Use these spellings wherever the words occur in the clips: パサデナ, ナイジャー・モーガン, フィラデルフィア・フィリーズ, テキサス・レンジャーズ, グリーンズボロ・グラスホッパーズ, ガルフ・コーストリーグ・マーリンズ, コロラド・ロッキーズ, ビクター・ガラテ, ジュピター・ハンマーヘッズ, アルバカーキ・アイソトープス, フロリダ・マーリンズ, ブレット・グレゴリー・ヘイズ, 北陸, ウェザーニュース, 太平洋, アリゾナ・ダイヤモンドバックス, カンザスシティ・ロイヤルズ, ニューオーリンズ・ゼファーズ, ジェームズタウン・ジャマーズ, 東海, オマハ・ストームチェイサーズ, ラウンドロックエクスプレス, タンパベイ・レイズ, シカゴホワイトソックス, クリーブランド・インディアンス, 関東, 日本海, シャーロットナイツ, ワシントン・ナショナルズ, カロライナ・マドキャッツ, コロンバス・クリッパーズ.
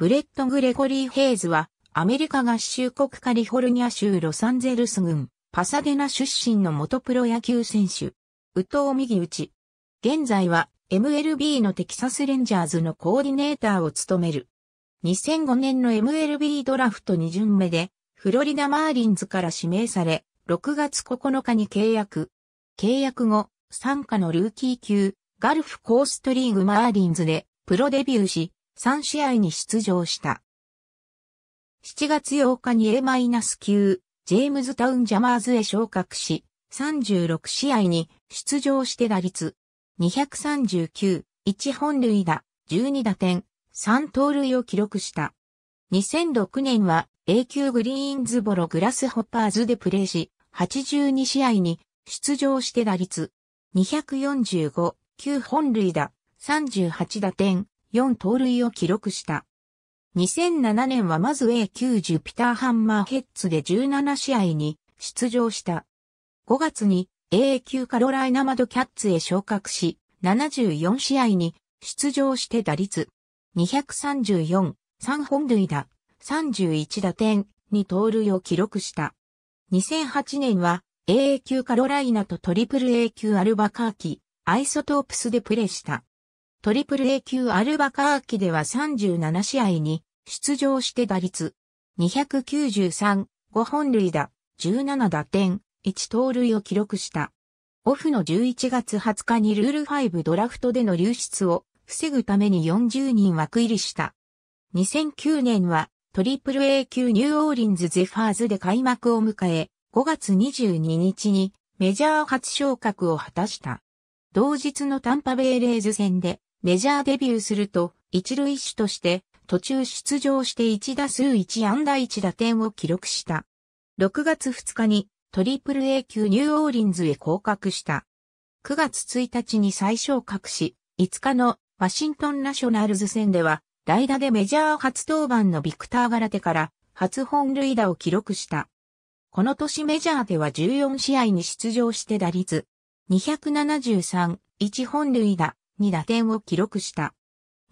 ブレット・グレゴリー・ヘイズは、アメリカ合衆国カリフォルニア州ロサンゼルス郡、パサデナ出身の元プロ野球選手。右投右打ち。現在は、MLB のテキサスレンジャーズのコーディネーターを務める。2005年の MLB ドラフト2巡目で、フロリダマーリンズから指名され、6月9日に契約。契約後、傘下のルーキー級、ガルフコーストリーグマーリンズで、プロデビューし、3試合に出場した。7月8日に A- 級、ジェームズタウンジャマーズへ昇格し、36試合に出場して打率239、1本塁打、12打点、3盗塁を記録した。2006年は A 級グリーンズボログラスホッパーズでプレーし、82試合に出場して打率245、9本塁打、38打点、4盗塁を記録した。2007年はまず A 級ジュピターハンマーヘッズで17試合に出場した。5月に A 級カロライナマドキャッツへ昇格し、74試合に出場して打率234、3本塁打、31打点、2盗塁を記録した。2008年は A 級カロライナとトリプル A 級アルバカーキ、アイソトープスでプレーした。トリプル A 級アルバカーキでは37試合に出場して打率293、5本塁打、17打点、1盗塁を記録した。オフの11月20日にルール5ドラフトでの流出を防ぐために40人枠入りした。2009年はトリプル A 級ニューオーリンズゼファーズで開幕を迎え、5月22日にメジャー初昇格を果たした。同日のタンパベイレイズ戦で、メジャーデビューすると、一塁手として、途中出場して1打数1安打1打点を記録した。6月2日に、トリプル A 級ニューオーリンズへ降格した。9月1日に再昇格し、5日のワシントンナショナルズ戦では、代打でメジャー初登板のビクター・ガラテから、初本塁打を記録した。この年メジャーでは14試合に出場して打率273、1本塁打、2打点を記録した。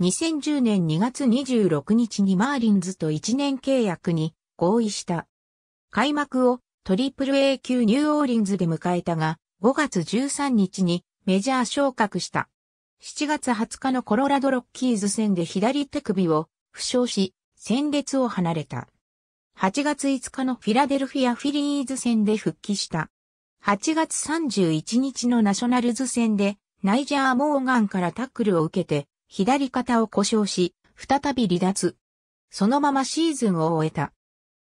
2010年2月26日にマーリンズと1年契約に合意した。開幕をトリプル A 級ニューオーリンズで迎えたが、5月13日にメジャー昇格した。7月20日のコロラドロッキーズ戦で左手首を負傷し、戦列を離れた。8月5日のフィラデルフィアフィリーズ戦で復帰した。8月31日のナショナルズ戦で、ナイジャー・モーガンからタックルを受けて、左肩を故障し、再び離脱。そのままシーズンを終えた。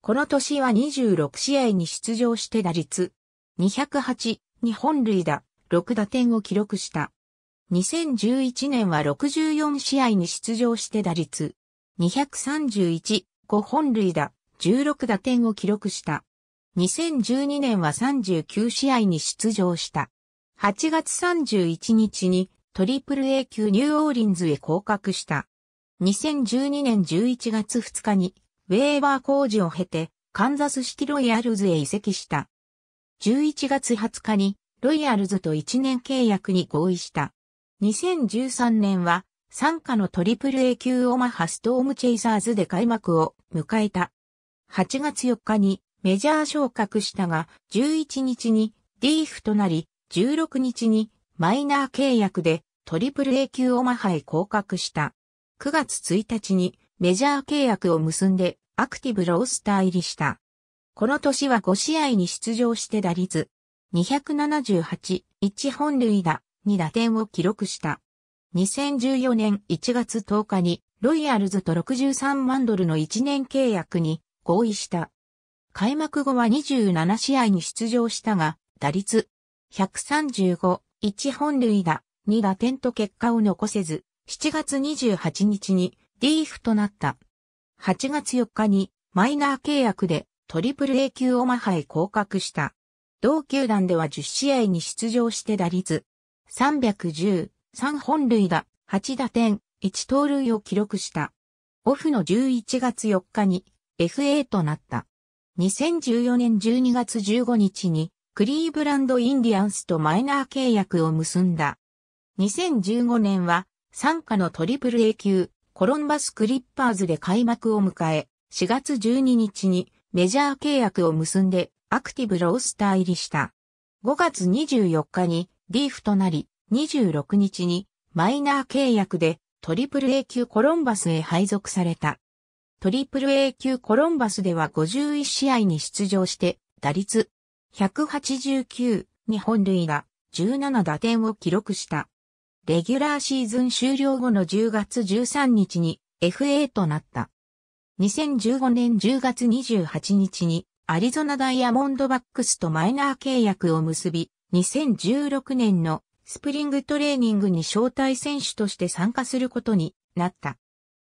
この年は26試合に出場して打率208、2本塁打、6打点を記録した。2011年は64試合に出場して打率231、5本塁打、16打点を記録した。2012年は39試合に出場した。8月31日にトリプル A 級ニューオーリンズへ降格した。2012年11月2日にウェーバー工事を経てカンザスシティロイヤルズへ移籍した。11月20日にロイヤルズと1年契約に合意した。2013年は傘下のトリプル A 級オマハストームチェイサーズで開幕を迎えた。8月4日にメジャー昇格したが、11日にDFAとなり、16日にマイナー契約でトリプル A 級オマハへ降格した。9月1日にメジャー契約を結んでアクティブロースター入りした。この年は5試合に出場して打率278、1本塁打、2打点を記録した。2014年1月10日にロイヤルズと63万ドルの1年契約に合意した。開幕後は27試合に出場したが、打率135、1本塁打、2打点と結果を残せず、7月28日にDFAとなった。8月4日にマイナー契約でトリプル A 級オマハへ降格した。同球団では10試合に出場して打率310、3本塁打、8打点、1盗塁を記録した。オフの11月4日に FA となった。2014年12月15日にクリーブランドインディアンスとマイナー契約を結んだ。2015年は傘下のトリプル A 級コロンバス・クリッパーズで開幕を迎え、4月12日にメジャー契約を結んでアクティブロースター入りした。5月24日にリーフとなり、26日にマイナー契約でAAA級コロンバスへ配属された。AAA級コロンバスでは51試合に出場して、打率.189、2本塁打、17打点を記録した。レギュラーシーズン終了後の10月13日に FA となった。2015年10月28日にアリゾナダイヤモンドバックスとマイナー契約を結び、2016年のスプリングトレーニングに招待選手として参加することになった。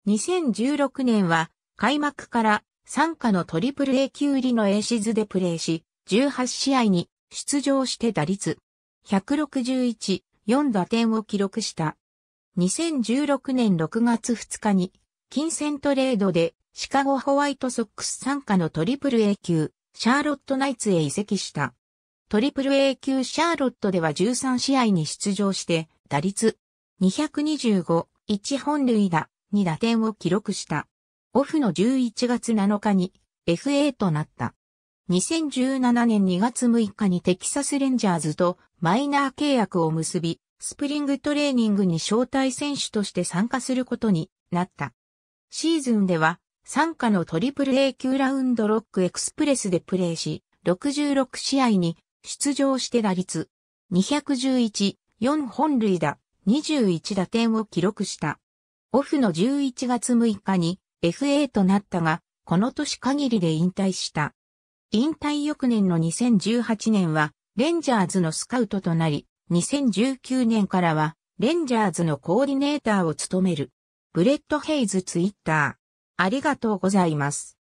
2016年は開幕から傘下のAAA級入りのエーシズでプレーし、18試合に出場して打率.161、4打点を記録した。2016年6月2日に金銭トレードでシカゴホワイトソックス傘下のAAA級シャーロットナイツへ移籍した。AAA級シャーロットでは13試合に出場して、打率.225、1本塁打、2打点を記録した。オフの11月7日に FA となった。2017年2月6日にテキサスレンジャーズとマイナー契約を結び、スプリングトレーニングに招待選手として参加することになった。シーズンでは、傘下のAAA級ラウンドロックエクスプレスでプレーし、66試合に、出場して打率.211、4本塁打、21打点を記録した。オフの11月6日に FA となったが、この年限りで引退した。引退翌年の2018年は、レンジャーズのスカウトとなり、2019年からは、レンジャーズのコーディネーターを務める。ブレット・ヘイズツイッター。ありがとうございます。